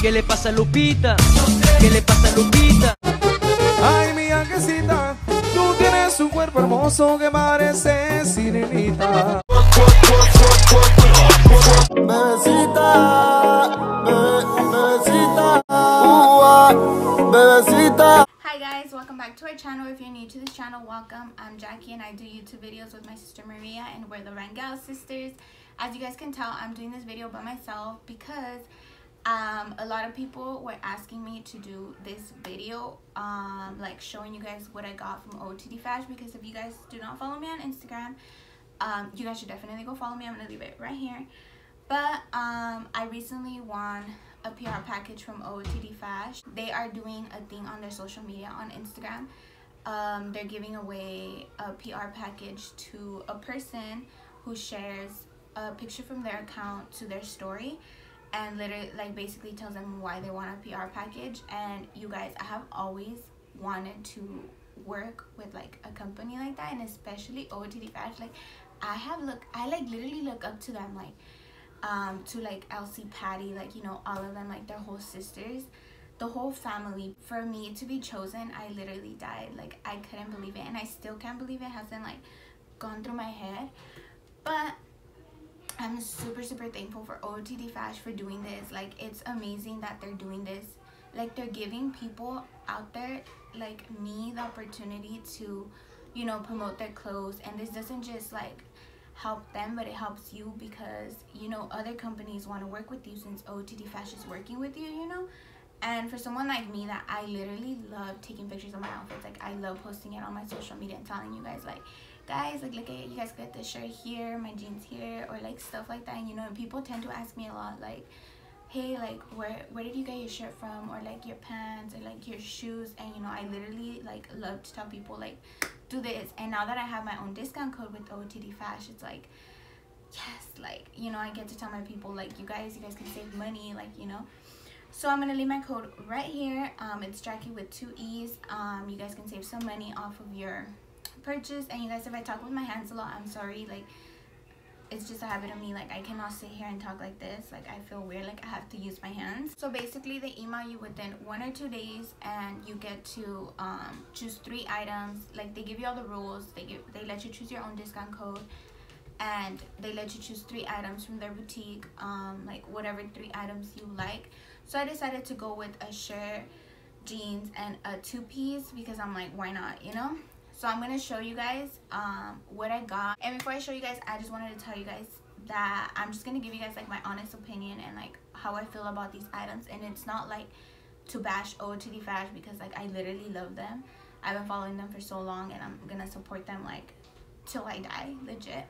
¿Qué le pasa a Lupita? ¿Qué le pasa a Lupita? Ay, mi angelcita, tú tienes un cuerpo hermoso que parece sirenita. Bebecita, bebecita, bebecita. Hi guys, welcome back to our channel. If you're new to this channel, welcome. I'm Jackie and I do YouTube videos with my sister Maria, and we're the Rangel sisters. As you guys can tell, I'm doing this video by myself because a lot of people were asking me to do this video, like showing you guys what I got from OOTD Fash, because if you guys do not follow me on Instagram, you guys should definitely go follow me. I'm gonna leave it right here. But I recently won a PR package from OOTD Fash. They are doing a thing on their social media, on Instagram. They're giving away a PR package to a person who shares a picture from their account to their story, and literally, like, basically tells them why they want a PR package. And you guys, I have always wanted to work with like a company like that, and especially OOTD Fash. Like, I literally look up to them, like to like Elsie, Patty, like, you know, all of them, like their whole sisters, the whole family. For me to be chosen, I literally died. Like, I couldn't believe it, and I still can't believe it hasn't like gone through my head. But I'm super thankful for OOTD Fash for doing this. Like, it's amazing that they're doing this. Like, they're giving people out there like me the opportunity to, you know, promote their clothes. And this doesn't just like help them, but it helps you, because, you know, other companies want to work with you since OOTD Fash is working with you, you know. And for someone like me, that I literally love taking pictures of my outfits, like I love posting it on my social media and telling you guys, like, guys, like, look at it, you guys got this shirt here, my jeans here, or like stuff like that. And, you know, and people tend to ask me a lot, like, hey, like, where did you get your shirt from, or like your pants, or like your shoes. And, you know, I literally like love to tell people, like, do this. And now that I have my own discount code with OOTD Fash, it's like, yes, like, you know, I get to tell my people, like, you guys can save money, like, you know. So I'm gonna leave my code right here. It's Jackie with 2 E's. You guys can save some money off of your purchase. And you guys, if I talk with my hands a lot, I'm sorry. Like, it's just a habit of me. Like, I cannot sit here and talk like this. Like, I feel weird. Like, I have to use my hands. So basically, they email you within 1 or 2 days, and you get to choose 3 items. Like, they give you all the rules. They let you choose your own discount code, and they let you choose 3 items from their boutique. Like, whatever 3 items you like. So I decided to go with a shirt, jeans, and a 2-piece because I'm like, why not, you know? So I'm gonna show you guys what I got. And before I show you guys, I just wanted to tell you guys that I'm just gonna give you guys like my honest opinion and like how I feel about these items. And it's not like to bash OOTD Fash, because like I literally love them. I've been following them for so long, and I'm gonna support them like till I die, legit.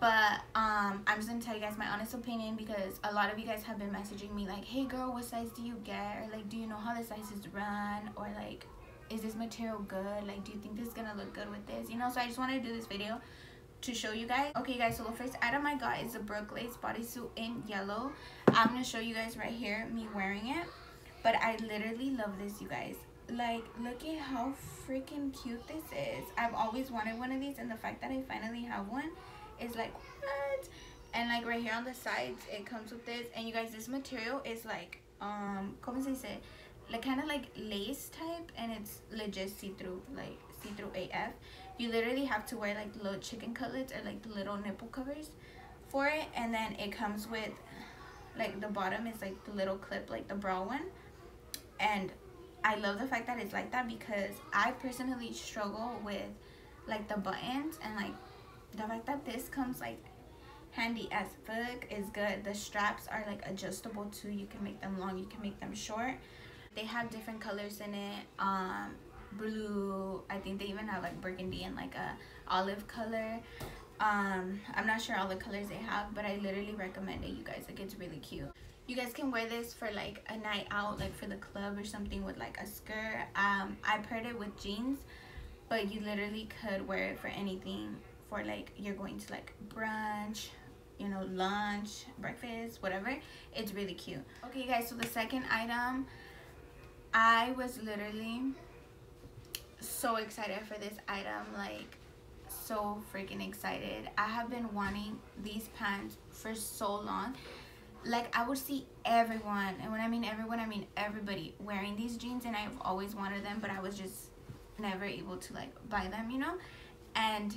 But I'm just gonna tell you guys my honest opinion, because a lot of you guys have been messaging me like, hey girl, what size do you get, or like, do you know how the sizes run, or like, is this material good, like, do you think this is gonna look good with this, you know? So I just wanted to do this video to show you guys. Okay guys, so the first item I got is a Brooke Lace bodysuit in yellow. I'm gonna show you guys right here me wearing it, but I literally love this, you guys. Like, look at how freaking cute this is. I've always wanted one of these, and the fact that I finally have one is like, what? And like right here on the sides, it comes with this. And you guys, this material is like como se dice, like kind of like lace type, and it's legit see-through, like see-through AF. You literally have to wear like little chicken cutlets or like the little nipple covers for it. And then it comes with like the bottom is like the little clip, like the bra one. And I love the fact that it's like that, because I personally struggle with like the buttons, and like the fact that this comes like handy as fuck is good. The straps are like adjustable too. You can make them long, you can make them short. They have different colors in it, blue, I think they even have like burgundy and like a olive color. I'm not sure all the colors they have, but I literally recommend it, you guys. Like, it's really cute. You guys can wear this for like a night out, like for the club or something, with like a skirt. I paired it with jeans, but you literally could wear it for anything, for like you're going to like brunch, you know, lunch, breakfast, whatever. It's really cute. Okay guys, so the second item, I was literally so excited for this item, like so freaking excited. I have been wanting these pants for so long. Like, I would see everyone, and when I mean everyone, I mean everybody wearing these jeans, and I've always wanted them, but I was just never able to, like, buy them, you know? And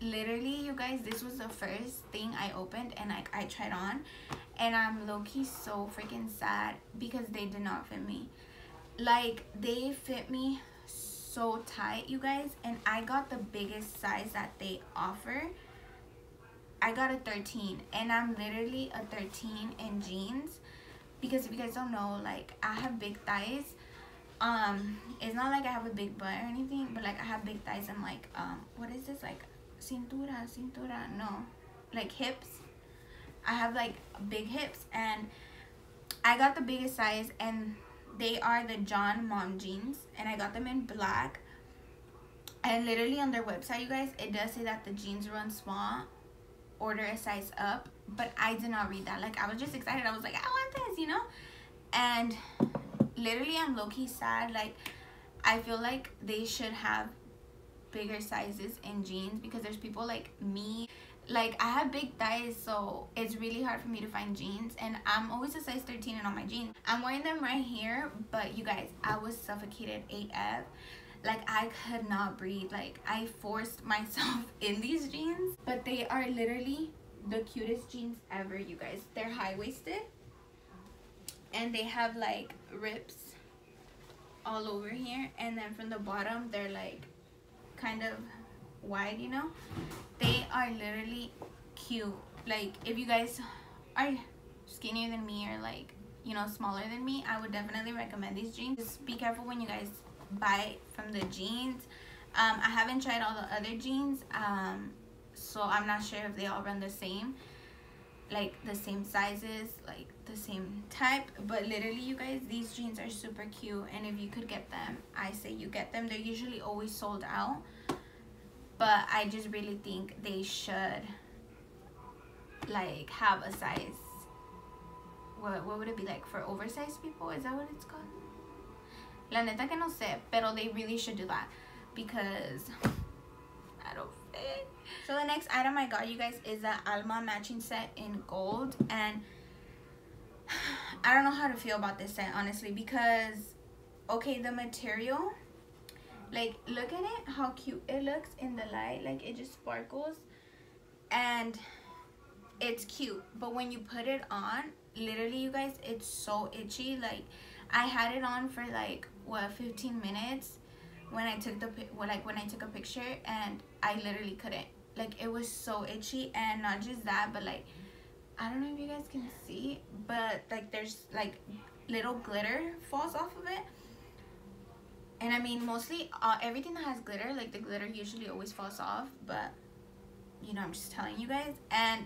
literally, you guys, this was the first thing I opened and, like, I tried on, and I'm low-key so freaking sad because they did not fit me. Like, they fit me so tight, you guys, and I got the biggest size that they offer. I got a 13, and I'm literally a 13 in jeans, because if you guys don't know, like, I have big thighs. It's not like I have a big butt or anything, but, like, I have big thighs and, like, what is this, like, cintura, no, like, hips. I have, like, big hips, and I got the biggest size, and they are the John Mom Jeans, and I got them in black. And literally on their website, you guys, it does say that the jeans run small, order a size up, but I did not read that. Like, I was just excited. I was like, I want this, you know? And literally, I'm low-key sad. Like, I feel like they should have bigger sizes in jeans, because there's people like me. Like, I have big thighs, so it's really hard for me to find jeans, and I'm always a size 13 in all my jeans. I'm wearing them right here, but you guys, I was suffocated AF. Like, I could not breathe. Like, I forced myself in these jeans, but they are literally the cutest jeans ever, you guys. They're high-waisted, and they have, like, rips all over here, and then from the bottom, they're, like, kind of wide, you know? They are literally cute. Like, if you guys are skinnier than me, or, like, you know, smaller than me, I would definitely recommend these jeans. Just be careful when you guys buy from the jeans. I haven't tried all the other jeans, so I'm not sure if they all run the same, like the same sizes, like the same type, but literally, you guys, these jeans are super cute, and if you could get them, I say you get them. They're usually always sold out, but I just really think they should, like, have a size, what would it be, like, for oversized people? Is that what it's called? La neta que no sé, pero they really should do that, because I don't fit. So the next item I got, you guys, is the Alma Matching Set in gold, and I don't know how to feel about this set, honestly, because, okay, the material, like, look at it, how cute it looks in the light, like, it just sparkles, and it's cute, but when you put it on, literally, you guys, it's so itchy. Like, I had it on for, like, what, 15 minutes when I took the when I took a picture, and I literally couldn't, like, it was so itchy. And not just that, but, like, I don't know if you guys can see, but, like, there's, like, little glitter falls off of it. And I mean, mostly everything that has glitter, like, the glitter usually always falls off, but, you know, I'm just telling you guys. And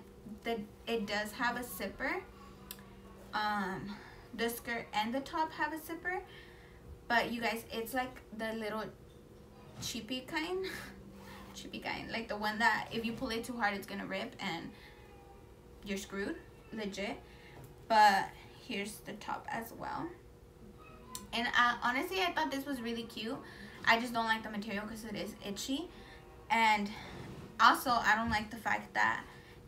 it does have a zipper. The skirt and the top have a zipper, but, you guys, it's like the little cheapy kind. Like the one that if you pull it too hard, it's gonna rip and you're screwed, legit. But here's the top as well, and honestly, I thought this was really cute. I just don't like the material because it is itchy, and also I don't like the fact that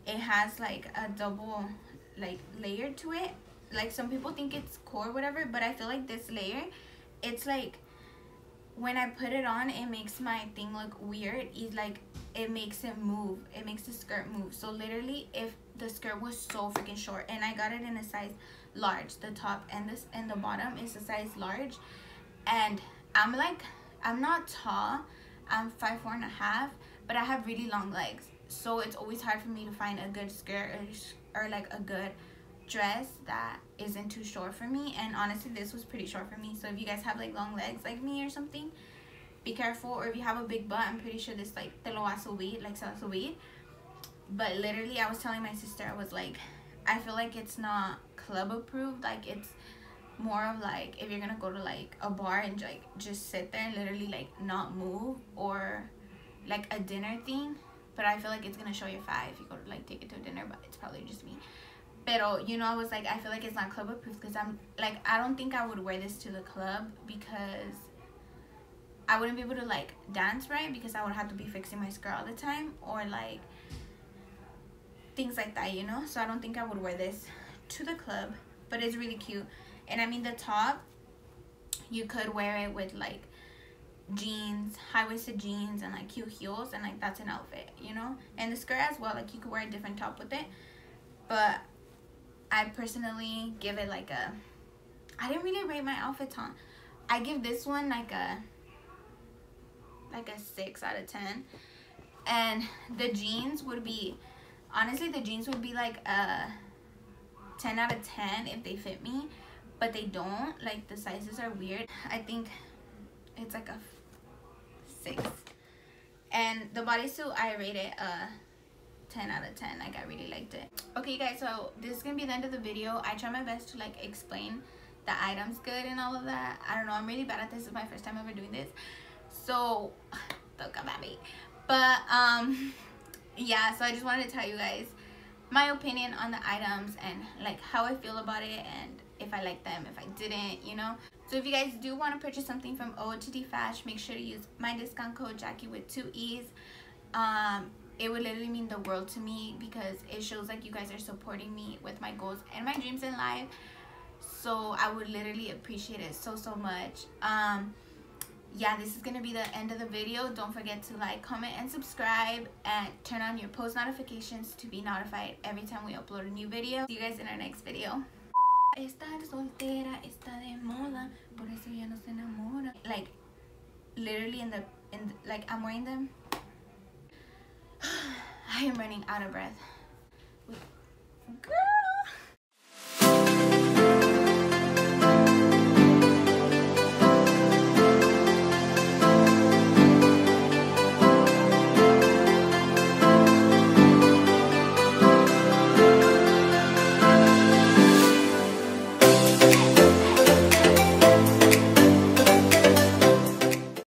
it has, like, a double, like, layer to it. Like, some people think it's core, whatever, but I feel like this layer, it's like, when I put it on, it makes my thing look weird. It's like, it makes it move. It makes the skirt move. So literally, if the skirt was so freaking short, and I got it in a size large, the top and this and the bottom is a size large, and I'm like, I'm not tall. I'm 5'4.5", but I have really long legs, so it's always hard for me to find a good skirt or like a good dress that isn't too short for me. And honestly, this was pretty short for me, so if you guys have, like, long legs like me or something, be careful. Or if you have a big butt, I'm pretty sure this, like, te lo vas a subir, like, se va a subir. But literally, I was telling my sister, I was like, I feel like it's not club approved. Like, it's more of, like, if you're gonna go to, like, a bar and, like, just sit there and literally, like, not move, or like a dinner thing. But I feel like it's gonna show your fat if you go to, like, take it to a dinner, but it's probably just me. Pero, you know, I was like, I feel like it's not club approved, because I'm like, I don't think I would wear this to the club, because I wouldn't be able to, like, dance right, because I would have to be fixing my skirt all the time, or, like, things like that, you know? So I don't think I would wear this to the club, but it's really cute. And I mean, the top, you could wear it with like jeans, high-waisted jeans, and like cute heels, and like that's an outfit, you know. And the skirt as well, like you could wear a different top with it. But I personally give it like a, I didn't really rate my outfits on. I give this one like a 6 out of 10. And the jeans would be, honestly, the jeans would be like a 10 out of 10 if they fit me, but they don't. Like, the sizes are weird. I think it's like a 6. And the bodysuit, I rate it a 10 out of 10. Like, I really liked it. Okay, guys, so this is gonna be the end of the video. I try my best to like explain the items good and all of that. I don't know, I'm really bad at this. This is my first time ever doing this, so don't come at me. But yeah, so I just wanted to tell you guys my opinion on the items and like how I feel about it, and if I like them, if I didn't, you know. So if you guys do want to purchase something from OOTD Fash, make sure to use my discount code Jackie with 2 E's. It would literally mean the world to me, because it shows like you guys are supporting me with my goals and my dreams in life. So I would literally appreciate it so much. Yeah, this is gonna be the end of the video. Don't forget to like, comment, and subscribe, and turn on your post notifications to be notified every time we upload a new video. See you guys in our next video. Like, literally like, I'm wearing them. I am running out of breath. Girl!